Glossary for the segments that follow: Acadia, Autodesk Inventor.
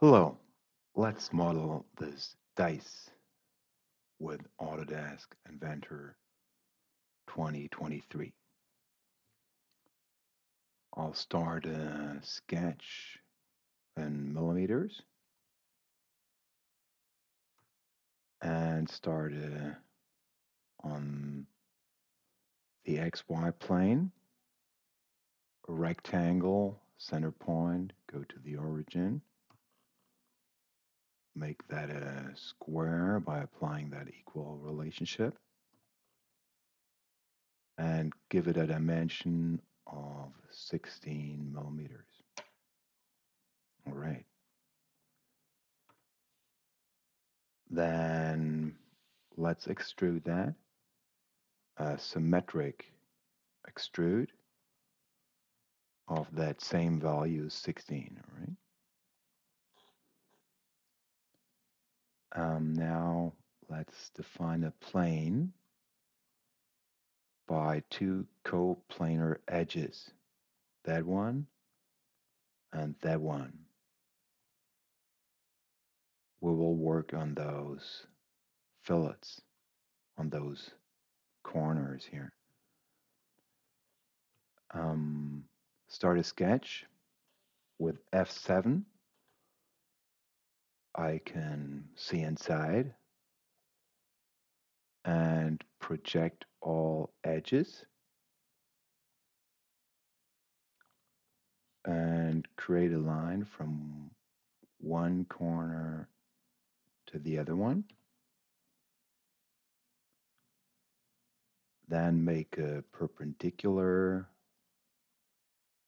Hello, let's model this dice with Autodesk Inventor 2023. I'll start a sketch in millimeters and start on the XY plane, a rectangle, center point, go to the origin. Make that a square by applying that equal relationship and give it a dimension of 16 millimeters. All right. Then let's extrude that. A symmetric extrude of that same value, 16, all right? Now let's define a plane by two coplanar edges, that one and that one. We will work on those fillets, on those corners here. Start a sketch with F7. I can see inside and project all edges and create a line from one corner to the other one. Then make a perpendicular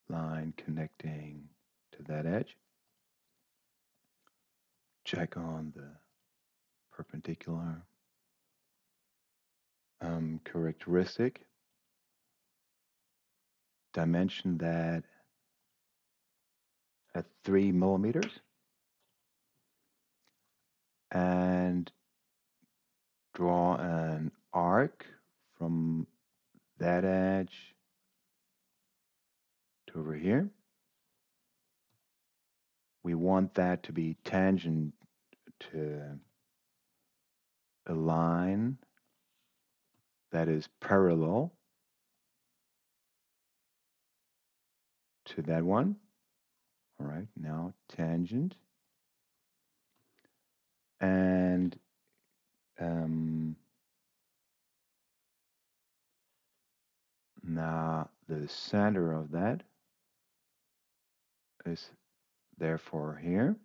line connecting to that edge. Check on the perpendicular characteristic. Dimension that at 3 millimeters and draw an arc from that edge to over here. We want that to be tangent to a line that is parallel to that one. All right, now tangent. And now the center of that is therefore here.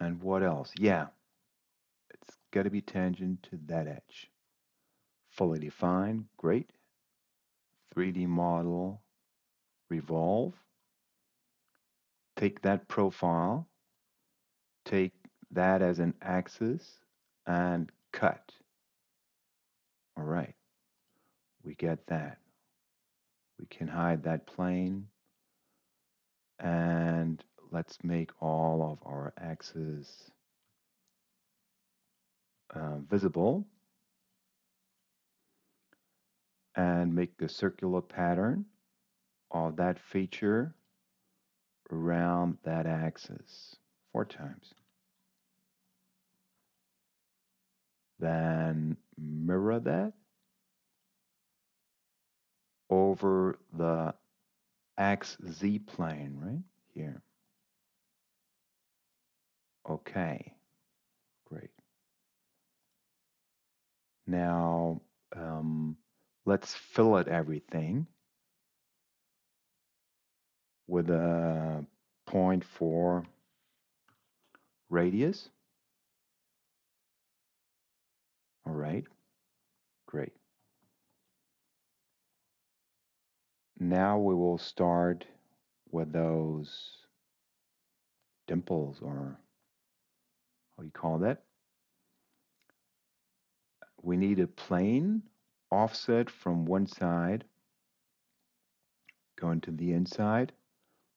And what else? Yeah, it's got to be tangent to that edge. Fully defined, great. 3D model, revolve. Take that profile, take that as an axis, and cut. All right, we get that. We can hide that plane. And let's make all of our axes visible and make the circular pattern of that feature around that axis 4 times. Then mirror that over the XZ plane right here. Okay, great. Now let's fillet everything with a 0.4 radius. All right, great. Now we will start with those dimples, or how you call that. We need a plane offset from one side, going to the inside,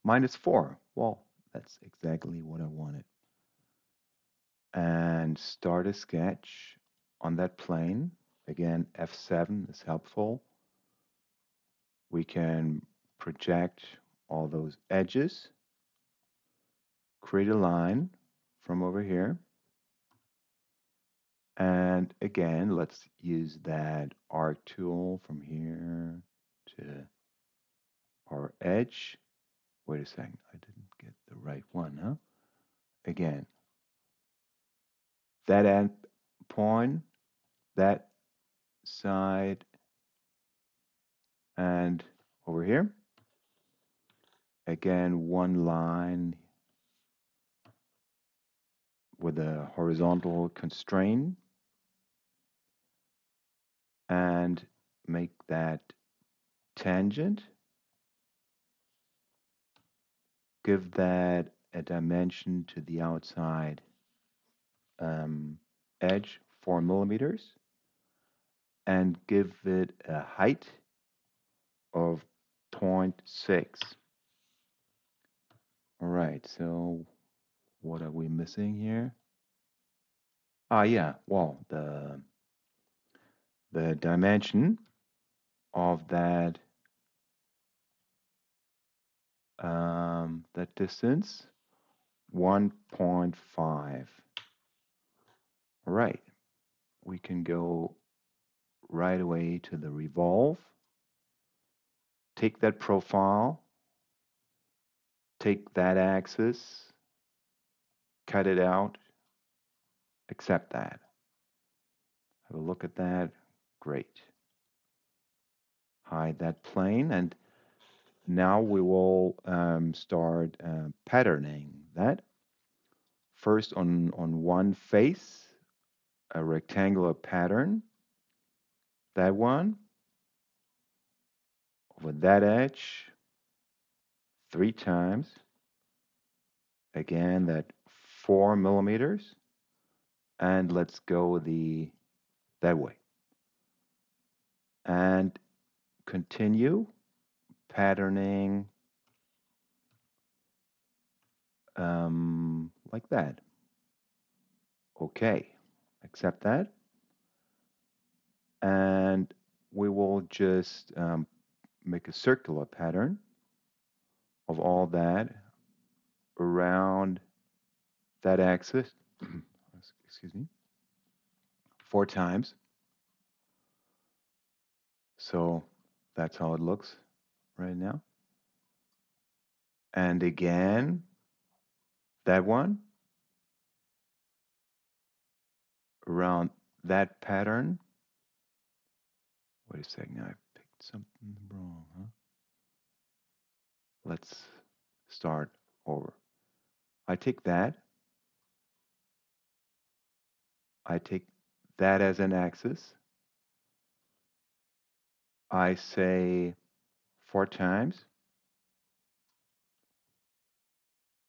-4. Well, that's exactly what I wanted. And start a sketch on that plane. Again, F7 is helpful. We can project all those edges create a line from over here. And again, let's use that arc tool from here to our edge. Wait a second, I didn't get the right one, huh? Again, that end point, that side, and over here. Again, one line with a horizontal constraint, and make that tangent. Give that a dimension to the outside edge, 4 millimeters, and give it a height of 0.6. All right, so what are we missing here? Ah, yeah, well, the dimension of that that distance, 1.5. All right, we can go right away to the revolve. Take that profile, take that axis, cut it out, accept that. Have a look at that, great. Hide that plane, and now we will start patterning that. First on one face, a rectangular pattern, that one. Over that edge, 3 times. Again, that 4 millimeters. And let's go that way. And continue patterning like that. Okay, accept that. And we will just make a circular pattern of all that around that axis, excuse me, 4 times. So that's how it looks right now. And again, that one, around that pattern. Wait a second, now I picked something wrong, huh? Let's start over. I take that as an axis. I say 4 times,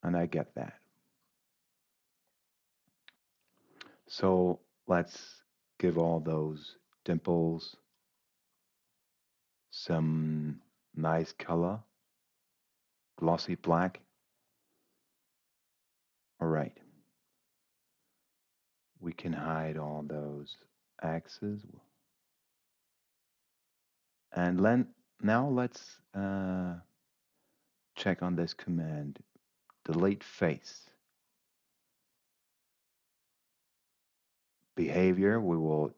and I get that. So let's give all those dimples some nice color. Glossy black. All right. We can hide all those axes. And then now let's check on this command, delete face. Behavior, we will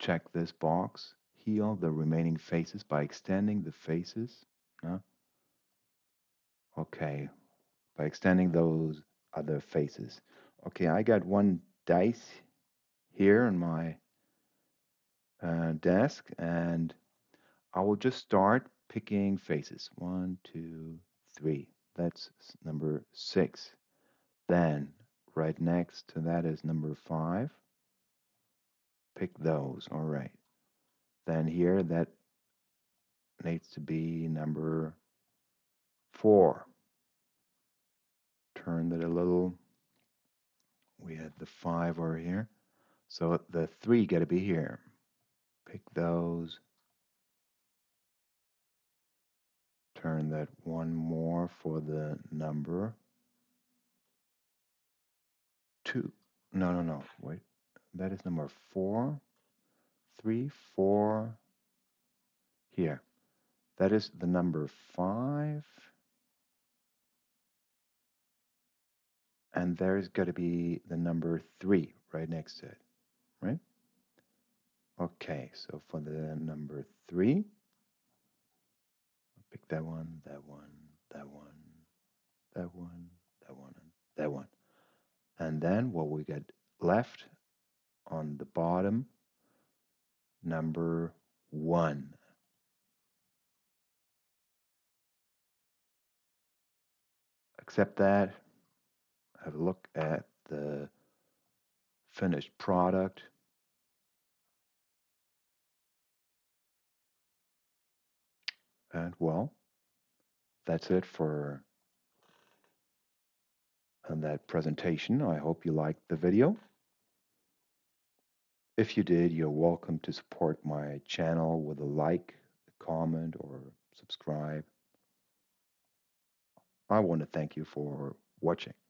check this box. Heal the remaining faces by extending the faces. No? Okay, by extending those other faces. Okay, I got one dice here on my desk, and I will just start picking faces. 1, 2, 3. That's number 6. Then, right next to that is number 5. Pick those, all right. Then here, that needs to be number 4. Turn it a little. We had the 5 over here. So the 3 got to be here. Pick those. Turn that 1 more for the number 2. No. Wait. That is number 4. 3, 4. Here. That is the number 5. and there's got to be the number 3 right next to it, right? Okay, so for the number 3, I'll pick that one, that one, that one, that one, that one, and that one. And then what we get left on the bottom, number 1. Accept that, have a look at the finished product. And well, that's it for that presentation. I hope you liked the video. If you did, you're welcome to support my channel with a like, a comment, or subscribe. I want to thank you for watching.